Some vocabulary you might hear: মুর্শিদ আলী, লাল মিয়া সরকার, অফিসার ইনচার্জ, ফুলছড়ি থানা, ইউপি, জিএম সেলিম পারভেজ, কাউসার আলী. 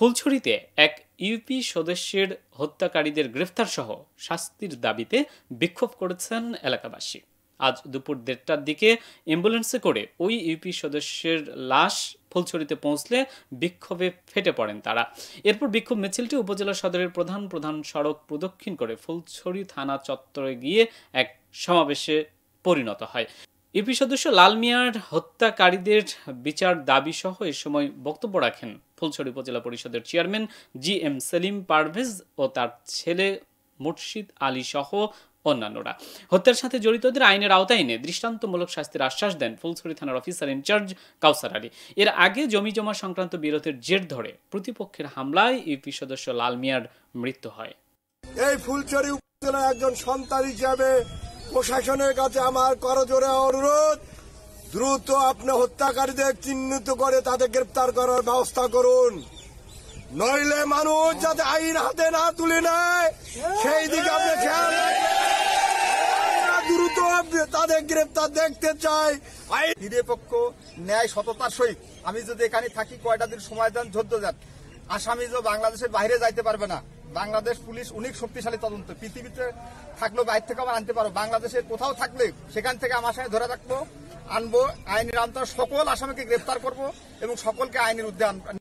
ফুলছড়িতে এক ইউপি সদস্যের হত্যাকারীদের গ্রেফতারসহ শাস্তির দাবিতে বিক্ষোভ করেছেন এলাকাবাসী। আজ দুপুর ১:৩০টার দিকে অ্যাম্বুলেন্সে করে ওই ইউপি সদস্যের লাশ ফুলছড়িতে পৌঁছলে বিক্ষোভে ফেটে পড়েন তারা। এরপর বিক্ষোভ মিছিলটি উপজেলা সদরের প্রধান সড়ক প্রদক্ষিণ করে ফুলছড়ি থানা চত্বরে গিয়ে এক সমাবেশে পরিণত হয়। ইউপি সদস্য লাল মিয়ার হত্যাকারীদের বিচার দাবি সহ এ সময় বক্তব্য রাখেন ফুলছড়ি উপজেলা পরিষদের চেয়ারম্যান জিএম সেলিম পারভেজ ও তার ছেলে মুর্শিদ আলী সহ অন্যান্যরা। হত্যার সাথে জড়িতদের আইনের আওতায় এনে দৃষ্টান্তমূলক শাস্তির আশ্বাস দেন ফুলছড়ি থানার অফিসার ইনচার্জ কাউসার আলী। এর আগে জমিজমা সংক্রান্ত বিরোধের জের ধরে প্রতিপক্ষের হামলায় ইউপি সদস্য লাল মিয়ার মৃত্যু হয়। এই ফুলছড়ি উপজেলার একজন সন্তান হিসেবে প্রশাসনের কাছে আমার করজোড়ে অনুরোধ, দ্রুত আপনি হত্যাকারীদের চিহ্নিত করে তাদের গ্রেফতার করার ব্যবস্থা করুন, নইলে মানুষ যাতে আইন হাতে না তুলে নেয় সেই দিকে আপনি খেয়াল রাখবেন। দ্রুত তাদের গ্রেফতার দেখতে চাই। আইন নিরপেক্ষ ন্যায় সততার সহিত আমি যদি এখানে থাকি, কয়টা দিন সময় দেন, ধৈর্য দেন, আসামি যে বাংলাদেশের বাইরে যাইতে পারবে না। বাংলাদেশ পুলিশ অনেক শক্তিশালী, তদন্ত পৃথিবীতে থাকলেও বাইরে থেকে আমার আনতে পারো, বাংলাদেশের কোথাও থাকলে সেখান থেকে আমার সাথে ধরে রাখবো, আনবো, আইনের আওতায় সকল আসামিকে গ্রেফতার করবো এবং সকলকে আইনের উদ্যান।